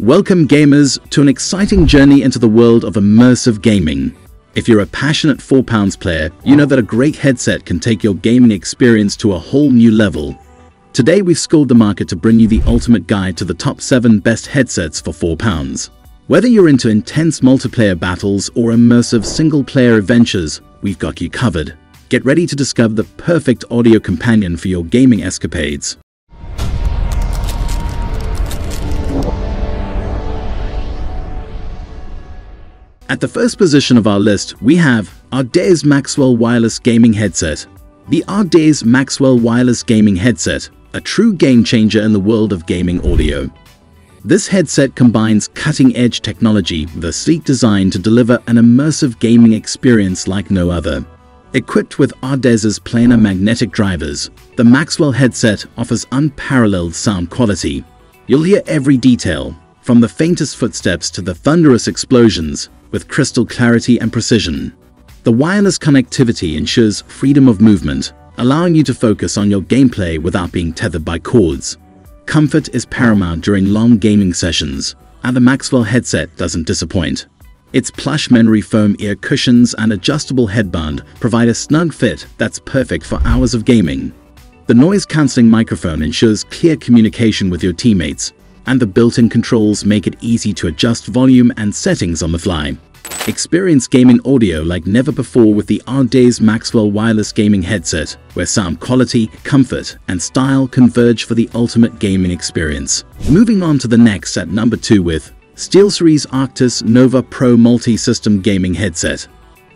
Welcome gamers to an exciting journey into the world of immersive gaming. If you're a passionate 4-pounds player, you know that a great headset can take your gaming experience to a whole new level. Today we've scoured the market to bring you the ultimate guide to the top 7 best headsets for £4. Whether you're into intense multiplayer battles or immersive single-player adventures, we've got you covered. Get ready to discover the perfect audio companion for your gaming escapades. At the first position of our list, we have Audeze Maxwell Wireless Gaming Headset. The Audeze Maxwell Wireless Gaming Headset, a true game-changer in the world of gaming audio. This headset combines cutting-edge technology with a sleek design to deliver an immersive gaming experience like no other. Equipped with Audeze's planar magnetic drivers, the Maxwell headset offers unparalleled sound quality. You'll hear every detail, from the faintest footsteps to the thunderous explosions, with crystal clarity and precision. The wireless connectivity ensures freedom of movement, allowing you to focus on your gameplay without being tethered by cords. Comfort is paramount during long gaming sessions, and the Maxwell headset doesn't disappoint. Its plush memory foam ear cushions and adjustable headband provide a snug fit that's perfect for hours of gaming. The noise-cancelling microphone ensures clear communication with your teammates, and the built-in controls make it easy to adjust volume and settings on the fly. Experience gaming audio like never before with the Audeze Maxwell Wireless Gaming Headset, where sound quality, comfort, and style converge for the ultimate gaming experience. Moving on to the next at number 2 with SteelSeries Arctis Nova Pro Multi-System Gaming Headset.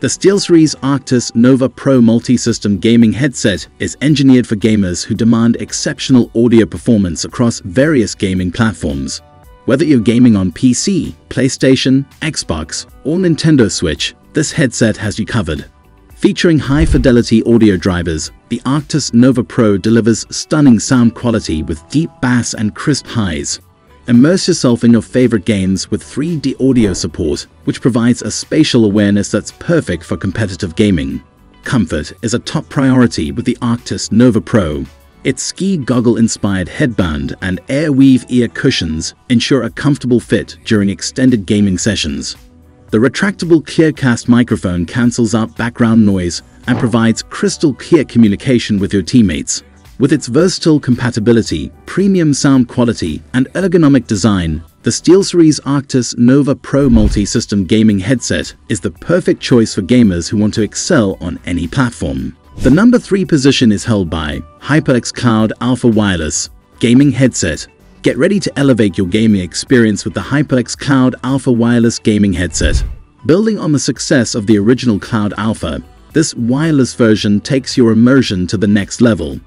The SteelSeries Arctis Nova Pro Multi-System Gaming Headset is engineered for gamers who demand exceptional audio performance across various gaming platforms. Whether you're gaming on PC, PlayStation, Xbox, or Nintendo Switch, this headset has you covered. Featuring high-fidelity audio drivers, the Arctis Nova Pro delivers stunning sound quality with deep bass and crisp highs. Immerse yourself in your favorite games with 3D audio support, which provides a spatial awareness that's perfect for competitive gaming. Comfort is a top priority with the Arctis Nova Pro. Its ski goggle-inspired headband and Airweave ear cushions ensure a comfortable fit during extended gaming sessions. The retractable ClearCast microphone cancels out background noise and provides crystal-clear communication with your teammates. With its versatile compatibility, premium sound quality, and ergonomic design, the SteelSeries Arctis Nova Pro Multi-System Gaming Headset is the perfect choice for gamers who want to excel on any platform. The number 3 position is held by HyperX Cloud Alpha Wireless Gaming Headset. Get ready to elevate your gaming experience with the HyperX Cloud Alpha Wireless Gaming Headset. Building on the success of the original Cloud Alpha, this wireless version takes your immersion to the next level.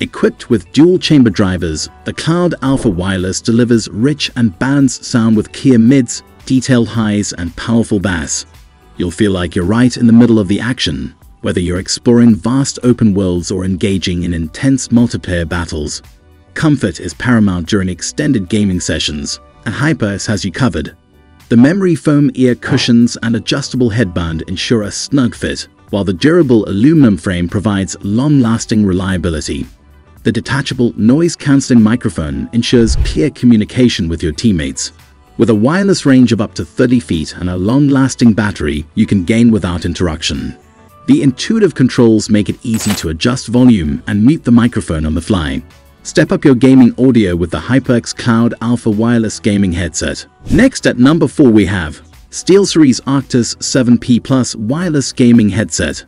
Equipped with dual-chamber drivers, the Cloud Alpha Wireless delivers rich and balanced sound with clear mids, detailed highs, and powerful bass. You'll feel like you're right in the middle of the action. Whether you're exploring vast open worlds or engaging in intense multiplayer battles, comfort is paramount during extended gaming sessions, and HyperX has you covered. The memory foam ear cushions and adjustable headband ensure a snug fit, while the durable aluminum frame provides long-lasting reliability. The detachable noise-cancelling microphone ensures clear communication with your teammates. With a wireless range of up to 30 feet and a long-lasting battery, you can game without interruption. The intuitive controls make it easy to adjust volume and mute the microphone on the fly. Step up your gaming audio with the HyperX Cloud Alpha Wireless Gaming Headset. Next at number 4 we have SteelSeries Arctis 7P+ Wireless Gaming Headset.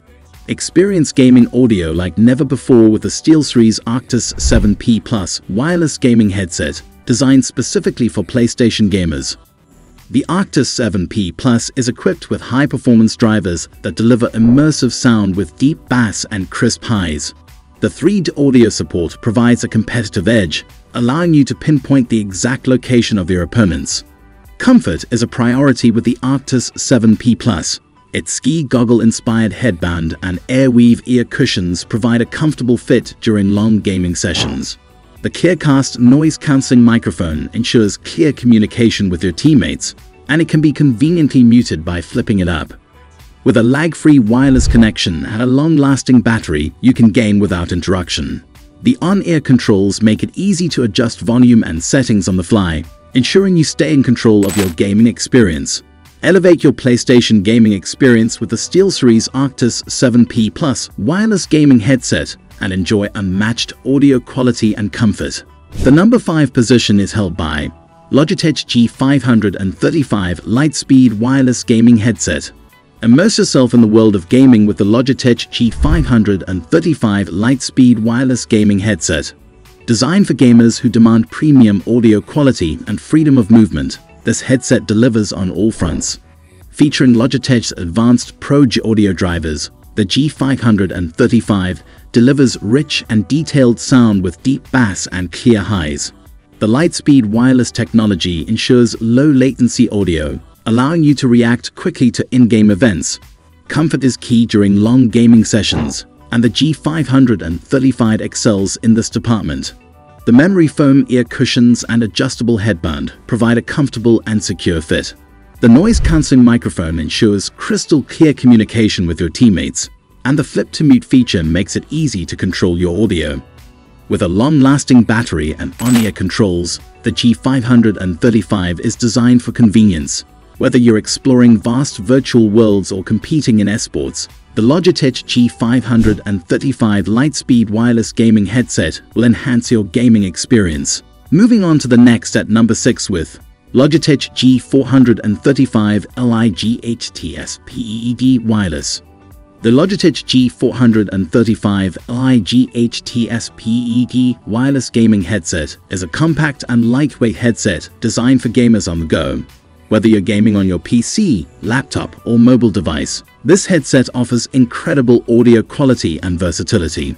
Experience gaming audio like never before with the SteelSeries Arctis 7P+ Wireless Gaming Headset, designed specifically for PlayStation gamers. The Arctis 7P+ is equipped with high-performance drivers that deliver immersive sound with deep bass and crisp highs. The 3D audio support provides a competitive edge, allowing you to pinpoint the exact location of your opponents. Comfort is a priority with the Arctis 7P+. Its ski goggle-inspired headband and Airweave ear cushions provide a comfortable fit during long gaming sessions. The ClearCast noise-cancelling microphone ensures clear communication with your teammates, and it can be conveniently muted by flipping it up. With a lag-free wireless connection and a long-lasting battery, you can game without interruption. The on-ear controls make it easy to adjust volume and settings on the fly, ensuring you stay in control of your gaming experience. Elevate your PlayStation gaming experience with the SteelSeries Arctis 7P+ wireless gaming headset and enjoy unmatched audio quality and comfort. The number 5 position is held by Logitech G535 Lightspeed wireless gaming headset. Immerse yourself in the world of gaming with the Logitech G535 Lightspeed wireless gaming headset. Designed for gamers who demand premium audio quality and freedom of movement, this headset delivers on all fronts. Featuring Logitech's advanced Pro audio drivers, the G535 delivers rich and detailed sound with deep bass and clear highs. The Lightspeed wireless technology ensures low-latency audio, allowing you to react quickly to in-game events. Comfort is key during long gaming sessions, and the G535 excels in this department. The memory foam ear cushions and adjustable headband provide a comfortable and secure fit. The noise-cancelling microphone ensures crystal-clear communication with your teammates, and the flip-to-mute feature makes it easy to control your audio. With a long-lasting battery and on-ear controls, the G535 is designed for convenience. Whether you're exploring vast virtual worlds or competing in esports, the Logitech G535 Lightspeed wireless gaming headset will enhance your gaming experience. Moving on to the next at number 6 with Logitech G435 LIGHTS PEED wireless. The Logitech G435 LIGHTS PEED wireless gaming headset is a compact and lightweight headset designed for gamers on the go. Whether you're gaming on your PC, laptop, or mobile device, this headset offers incredible audio quality and versatility.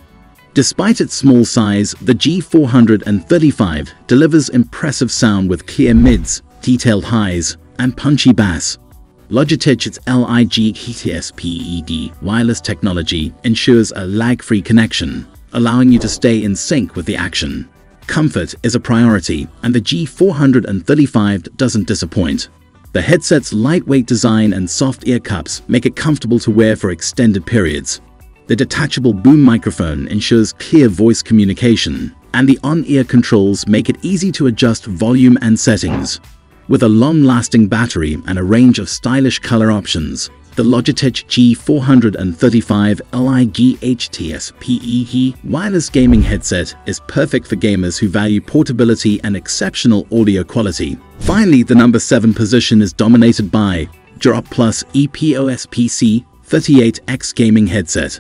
Despite its small size, the G435 delivers impressive sound with clear mids, detailed highs, and punchy bass. Logitech's LIGHTS PEED wireless technology ensures a lag-free connection, allowing you to stay in sync with the action. Comfort is a priority, and the G435 doesn't disappoint. The headset's lightweight design and soft ear cups make it comfortable to wear for extended periods. The detachable boom microphone ensures clear voice communication, and the on-ear controls make it easy to adjust volume and settings. With a long-lasting battery and a range of stylish color options, the Logitech G435 LIGHTS PEED wireless gaming headset is perfect for gamers who value portability and exceptional audio quality. Finally, the number 7 position is dominated by DROP+ EPOS PC38X gaming headset.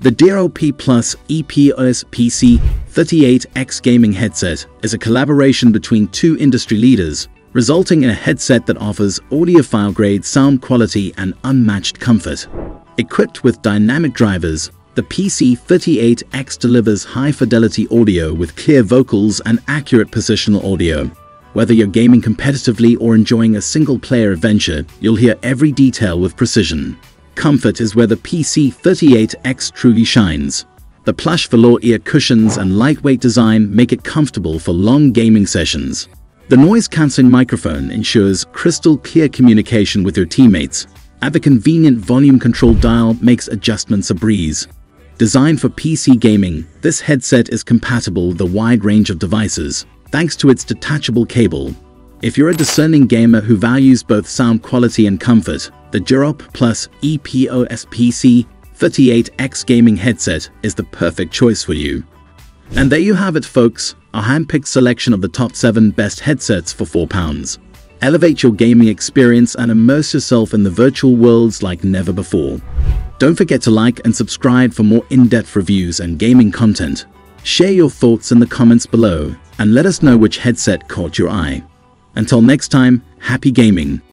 The DROP+ EPOS PC38X gaming headset is a collaboration between two industry leaders, resulting in a headset that offers audiophile-grade sound quality and unmatched comfort. Equipped with dynamic drivers, the PC38X delivers high-fidelity audio with clear vocals and accurate positional audio. Whether you're gaming competitively or enjoying a single-player adventure, you'll hear every detail with precision. Comfort is where the PC38X truly shines. The plush velour ear cushions and lightweight design make it comfortable for long gaming sessions. The noise-cancelling microphone ensures crystal-clear communication with your teammates, and the convenient volume control dial makes adjustments a breeze. Designed for PC gaming, this headset is compatible with a wide range of devices, thanks to its detachable cable. If you're a discerning gamer who values both sound quality and comfort, the DROP+ EPOS PC38X gaming headset is the perfect choice for you. And there you have it, folks, a handpicked selection of the top 7 best headsets for £4. Elevate your gaming experience and immerse yourself in the virtual worlds like never before. Don't forget to like and subscribe for more in-depth reviews and gaming content. Share your thoughts in the comments below and let us know which headset caught your eye. Until next time, happy gaming!